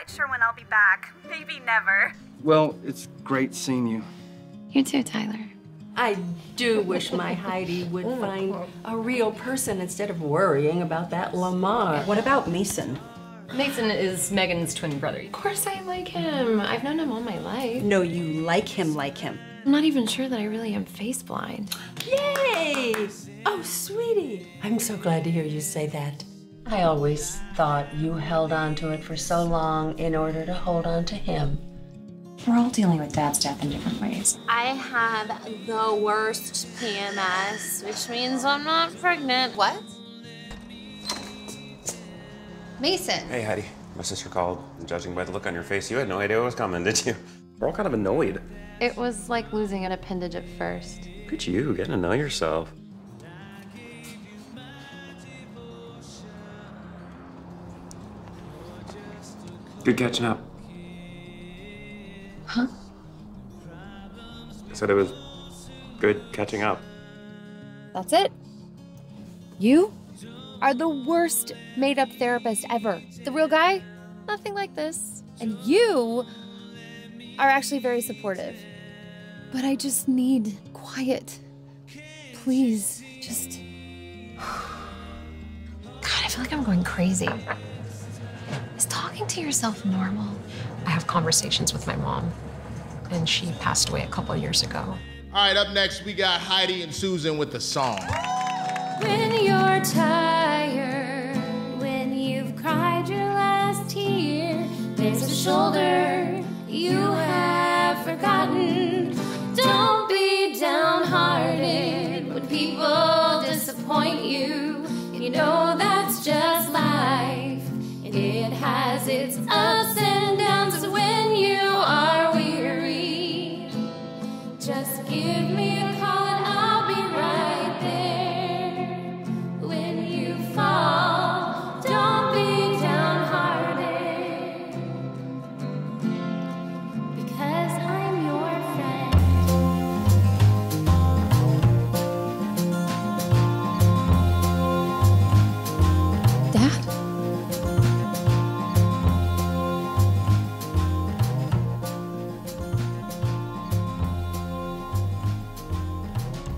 quite sure when I'll be back. Maybe never. Well, it's great seeing you. You too, Tyler. I do wish my Heidi would find a real person instead of worrying about that Lamar. What about Mason? Mason is Megan's twin brother. Of course I like him. I've known him all my life. No, you like him like him. I'm not even sure that I really am face blind. Yay! Oh, sweetie. I'm so glad to hear you say that. I always thought you held on to it for so long in order to hold on to him. We're all dealing with Dad's death in different ways. I have the worst PMS, which means I'm not pregnant. What? Mason. Hey, Heidi. My sister called. Judging by the look on your face, you had no idea what was coming, did you? We're all kind of annoyed. It was like losing an appendage at first. Look at you, getting to know yourself. Good catching up. Huh? I said it was good catching up. That's it. You are the worst made-up therapist ever. The real guy, nothing like this. And you are actually very supportive. But I just need quiet. Please, just... God, I feel like I'm going crazy. Is talking to yourself normal? I have conversations with my mom, and she passed away a couple years ago. All right, up next, we got Heidi and Susan with the song. When you're tired, when you've cried your last tear, there's a shoulder you have forgotten. Don't be downhearted when people disappoint you. You know that's just life, and it has its ups and downs. When you are weary, just give me a call and I'll be right there. When you fall, don't be downhearted, because I'm your friend. Dad?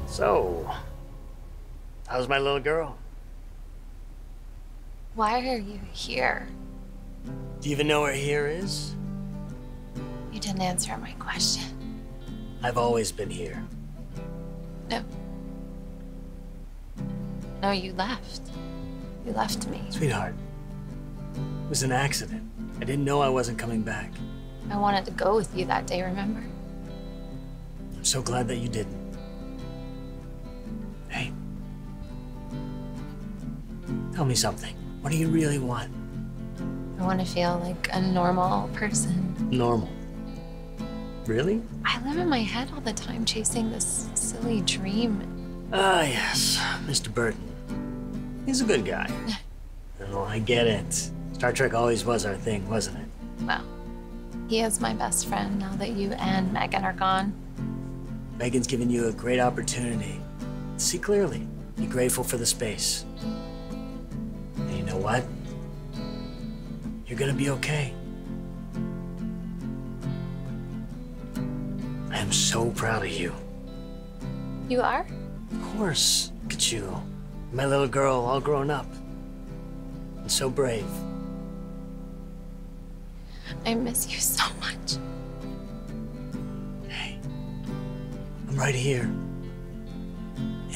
So, how's my little girl? Why are you here? Do you even know where here is? You didn't answer my question. I've always been here. No. No, you left. You left me. Sweetheart, it was an accident. I didn't know I wasn't coming back. I wanted to go with you that day, remember? I'm so glad that you didn't. Tell me something. What do you really want? I want to feel like a normal person. Normal? Really? I live in my head all the time, chasing this silly dream. Ah, yes. Mr. Burton. He's a good guy. Oh, I get it. Star Trek always was our thing, wasn't it? Well, he is my best friend now that you and Megan are gone. Megan's given you a great opportunity. See clearly. Be grateful for the space. What? You're gonna be okay. I am so proud of you. You are? Of course. Look at you. My little girl, all grown up. And so brave. I miss you so much. Hey, I'm right here.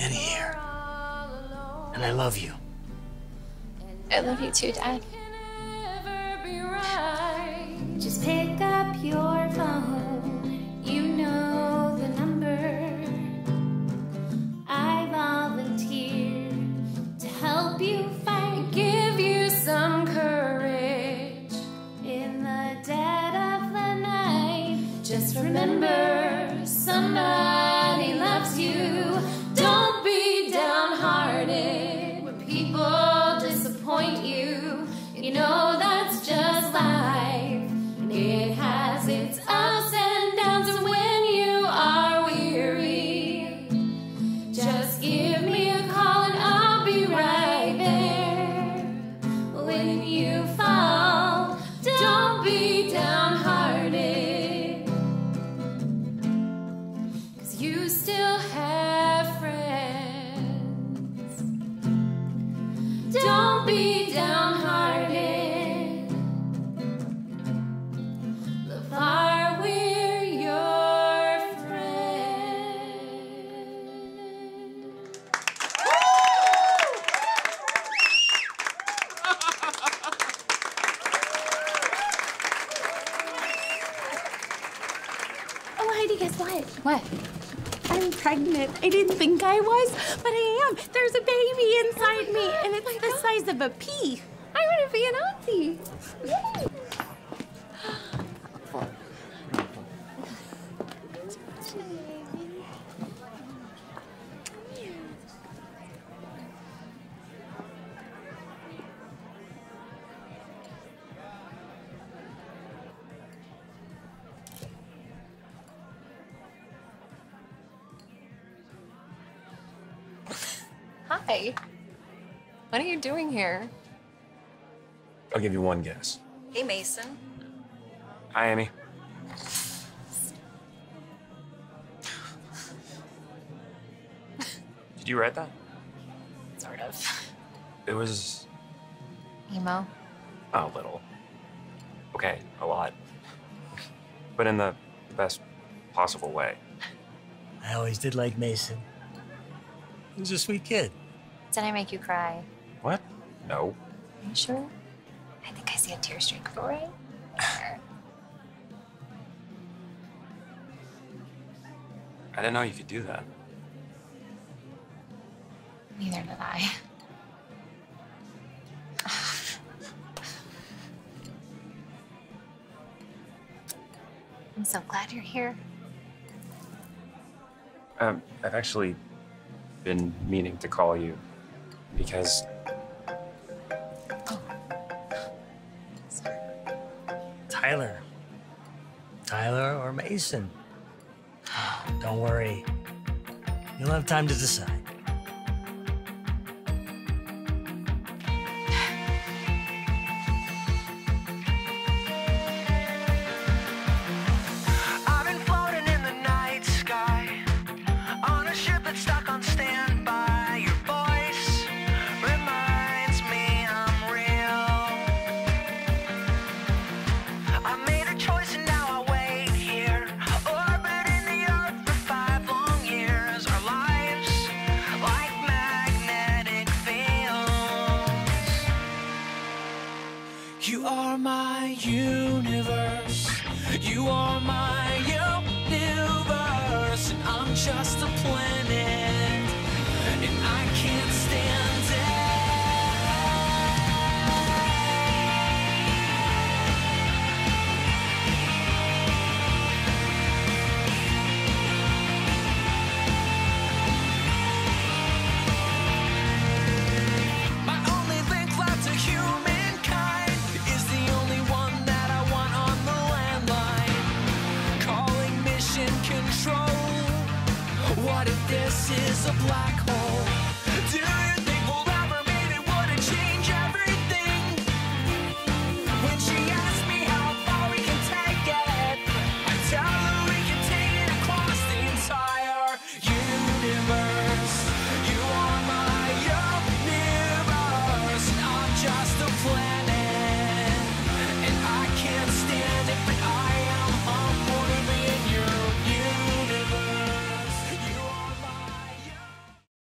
And here. And I love you. I love you too, Dad. Just pick up your phone. You know the number. I volunteer to help you fight, give you some courage in the dead of the night. Just remember, somebody loves you. Don't be downhearted when people disappoint you. You know that's just life, and it has its ups and downs. And when you are weary, just give me a call and I'll be right there. When you fall, don't be be downhearted. LeVar, we're your friend. Oh, Heidi, guess what? What? I'm pregnant. I didn't think I was, but I am. There's a baby inside me, and it's the size of a pea. I want to be an auntie. Yay. Hi. What are you doing here? I'll give you one guess. Hey, Mason. Hi, Amy. Did you write that? Sort of. It was... emo? A little. Okay, a lot. But in the best possible way. I always did like Mason. He was a sweet kid. Did I make you cry? What? No. Are you sure? I think I see a tear streak for it. I didn't know you could do that. Neither did I. I'm so glad you're here. I've actually been meaning to call you. Because... oh. Sorry. Tyler. Tyler or Mason. Don't worry. You'll have time to decide. You are my universe. You are my universe, and I'm just a planet.